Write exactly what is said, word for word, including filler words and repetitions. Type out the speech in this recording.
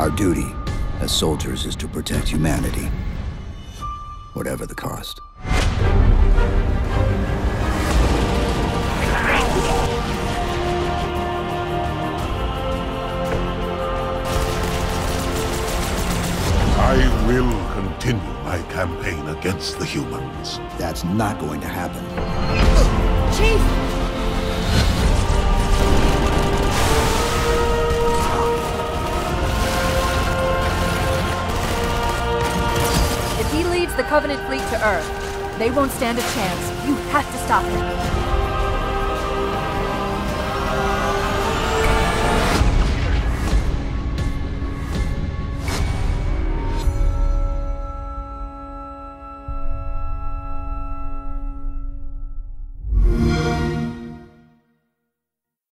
Our duty as soldiers is to protect humanity, whatever the cost. I will continue my campaign against the humans. That's not going to happen. Chief! If he leads the Covenant fleet to Earth, they won't stand a chance. You have to stop him.